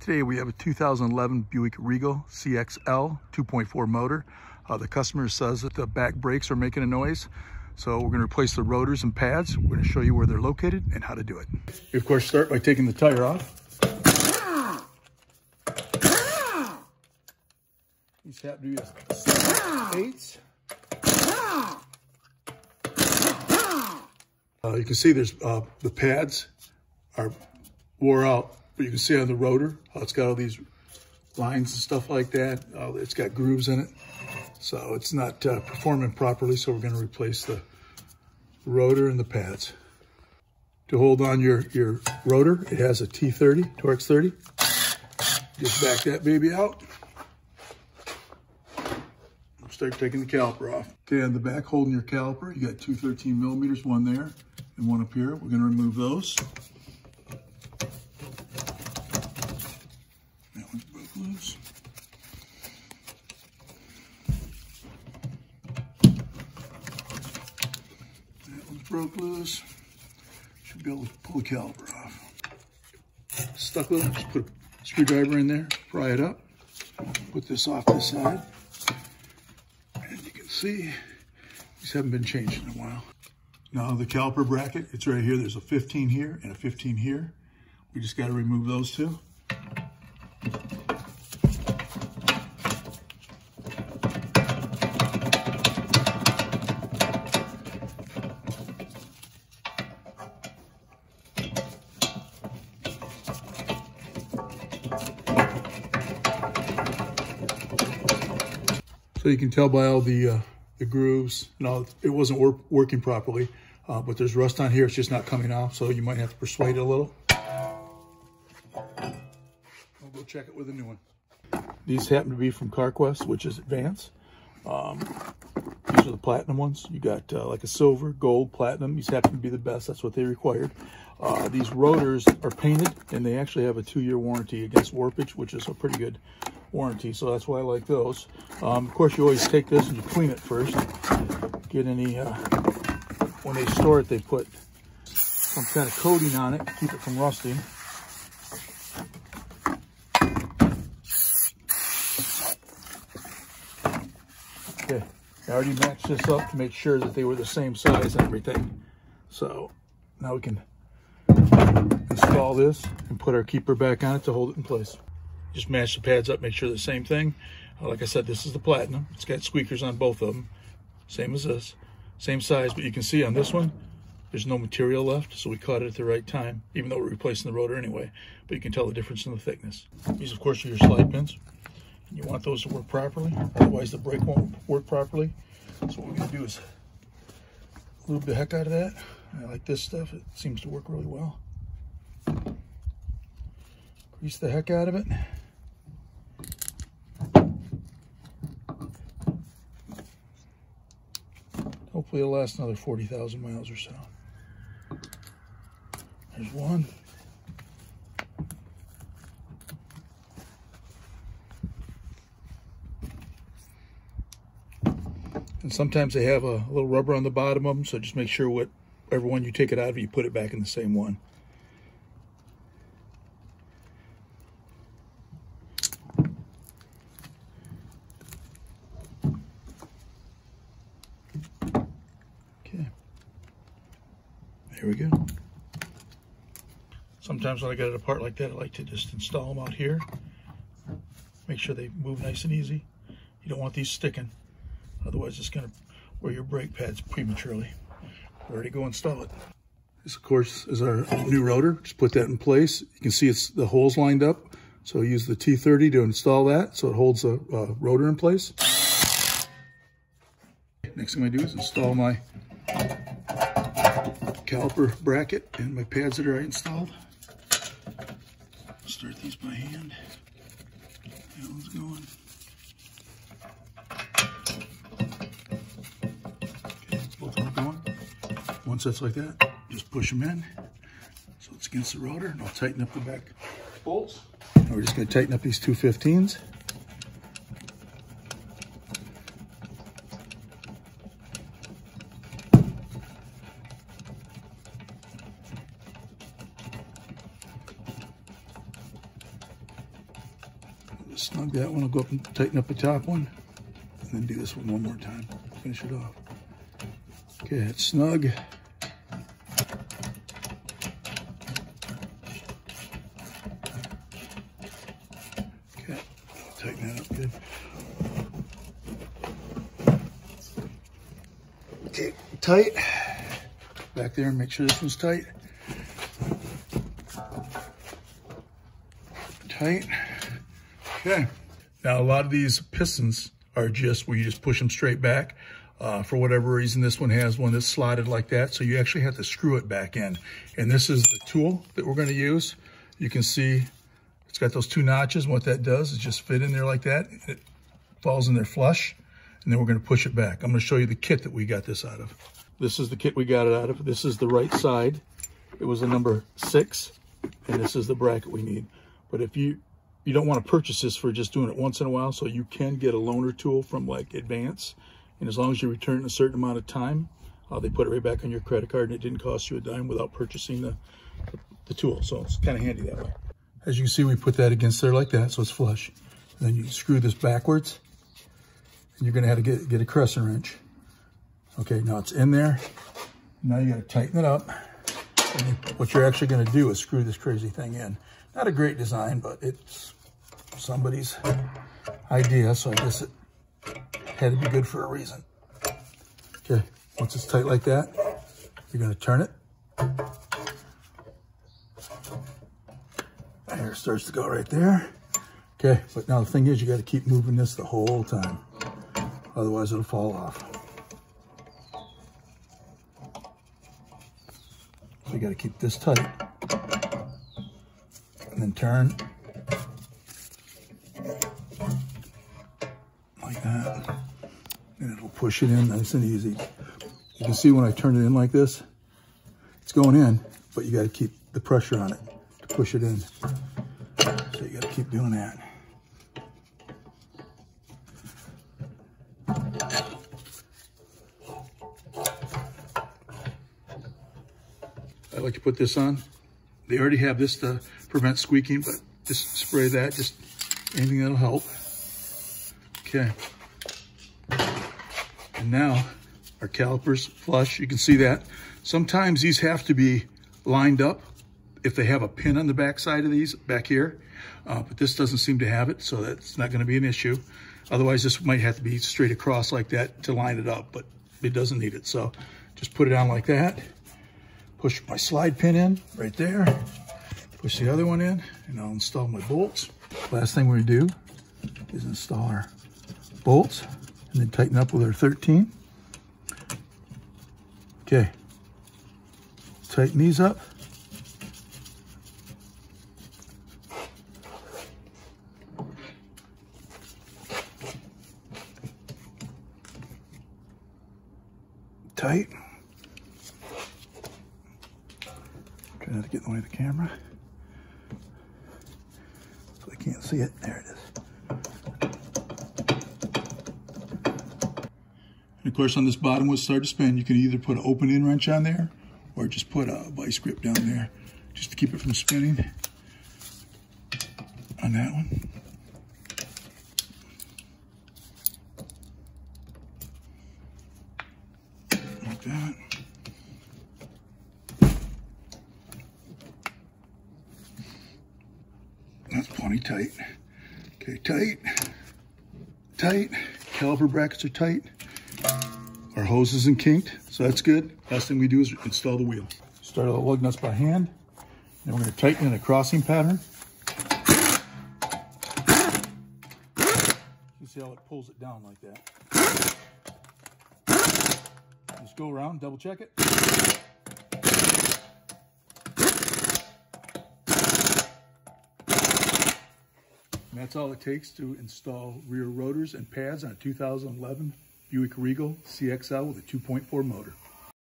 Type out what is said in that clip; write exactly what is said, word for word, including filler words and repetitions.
Today we have a two thousand eleven Buick Regal C X L two point four motor. Uh, the customer says that the back brakes are making a noise, so we're going to replace the rotors and pads. We're going to show you where they're located and how to do it. We of course start by taking the tire off. These have to be eights. Uh, you can see there's uh, the pads are wore out. But you can see on the rotor how it's got all these lines and stuff like that. Uh, it's got grooves in it, so it's not uh, performing properly. So we're going to replace the rotor and the pads. To hold on your your rotor, it has a T thirty, Torx thirty. Just back that baby out. Start taking the caliper off. Okay, on the back, holding your caliper, you got two thirteen millimeters, one there and one up here. We're going to remove those. Loose. That one's broke loose. Should be able to pull the caliper off. Stuck little, just put a screwdriver in there, pry it up, put this off to the side. And you can see these haven't been changed in a while. Now the caliper bracket, it's right here. There's a fifteen here and a fifteen here. We just got to remove those two. So you can tell by all the uh, the grooves, and all, it wasn't wor working properly, uh, but there's rust on here. It's just not coming off, so you might have to persuade it a little. We'll go check it with a new one. These happen to be from CarQuest, which is Advance. Um, these are the Platinum ones. You got uh, like a silver, gold, platinum. These happen to be the best. That's what they required. Uh, these rotors are painted, and they actually have a two-year warranty against warpage, which is a pretty good warranty, so that's why I like those. Um, of course, you always take this and you clean it first. Get any, uh, when they store it, they put some kind of coating on it to keep it from rusting. Okay, I already matched this up to make sure that they were the same size and everything. So now we can install this and put our keeper back on it to hold it in place. Just match the pads up, make sure they're the same thing. Uh, like I said, this is the Platinum. It's got squeakers on both of them, same as this, same size. But you can see on this one, there's no material left, so we caught it at the right time, even though we're replacing the rotor anyway. But you can tell the difference in the thickness. These, of course, are your slide pins. And you want those to work properly, otherwise the brake won't work properly. So what we're going to do is lube the heck out of that. I like this stuff. It seems to work really well. Grease the heck out of it. Hopefully it'll last another forty thousand miles or so. There's one. And sometimes they have a little rubber on the bottom of them, so just make sure whatever one you take it out of, you put it back in the same one. Here we go. Sometimes when I get it apart like that, I like to just install them out here. Make sure they move nice and easy. You don't want these sticking. Otherwise, it's going to wear your brake pads prematurely. We're ready to go install it. This, of course, is our new rotor. Just put that in place. You can see it's the holes lined up. So use the T thirty to install that so it holds the uh, rotor in place. Next thing I do is install my caliper bracket and my pads that are installed. Start these by hand. That one's going. Okay, both of them going. Once that's like that, just push them in so it's against the rotor, and I'll tighten up the back bolts. Now we're just going to tighten up these two fifteens. snug that one. I'll go up and tighten up the top one, and then do this one one more time. Finish it off. Okay, that's snug. Okay, tighten that up good. Okay, tight. Back there and make sure this one's tight. Tight. Okay. Now, a lot of these pistons are just where you just push them straight back. Uh, for whatever reason, this one has one that's slotted like that, so you actually have to screw it back in. And this is the tool that we're going to use. You can see it's got those two notches. What that does is just fit in there like that. It falls in there flush, and then we're going to push it back. I'm going to show you the kit that we got this out of. This is the kit we got it out of. This is the right side. It was a number six, and this is the bracket we need. But if you, you don't want to purchase this for just doing it once in a while, so you can get a loaner tool from like Advance. And as long as you return a certain amount of time, uh, they put it right back on your credit card, and it didn't cost you a dime without purchasing the, the, the tool. So it's kind of handy that way. As you can see, we put that against there like that, so it's flush. And then you screw this backwards, and you're going to have to get, get a crescent wrench. Okay, now it's in there. Now you gotta tighten it up. And you, what you're actually gonna do is screw this crazy thing in. Not a great design, but it's somebody's idea, so I guess it had to be good for a reason. Okay, once it's tight like that, you're gonna turn it. And here it starts to go right there. Okay, but now the thing is, you gotta keep moving this the whole time. Otherwise it'll fall off. So you got to keep this tight, and then turn like that, and it'll push it in nice and easy. You can see when I turn it in like this, it's going in, but you got to keep the pressure on it to push it in. So you got to keep doing that. I like to put this on. They already have this to prevent squeaking, but just spray that, just anything that'll help. Okay. And now our calipers flush, you can see that. Sometimes these have to be lined up if they have a pin on the back side of these, back here, uh, but this doesn't seem to have it, so that's not gonna be an issue. Otherwise this might have to be straight across like that to line it up, but it doesn't need it. So just put it on like that. Push my slide pin in right there, push the other one in, and I'll install my bolts. Last thing we're gonna do is install our bolts and then tighten up with our thirteen. Okay, tighten these up. Tight. Not to get in the way of the camera, so I can't see it. There it is. And of course, on this bottom one, start to spin, you can either put an open-end wrench on there, or just put a vice grip down there, just to keep it from spinning. On that one. Like that. Tight. Okay, tight, tight. Caliper brackets are tight. Our hose isn't kinked, so that's good. Last thing we do is install the wheel. Start all the lug nuts by hand. Then we're going to tighten in a crossing pattern. You see how it pulls it down like that. Just go around, double check it. And that's all it takes to install rear rotors and pads on a two thousand eleven Buick Regal C X L with a two point four motor.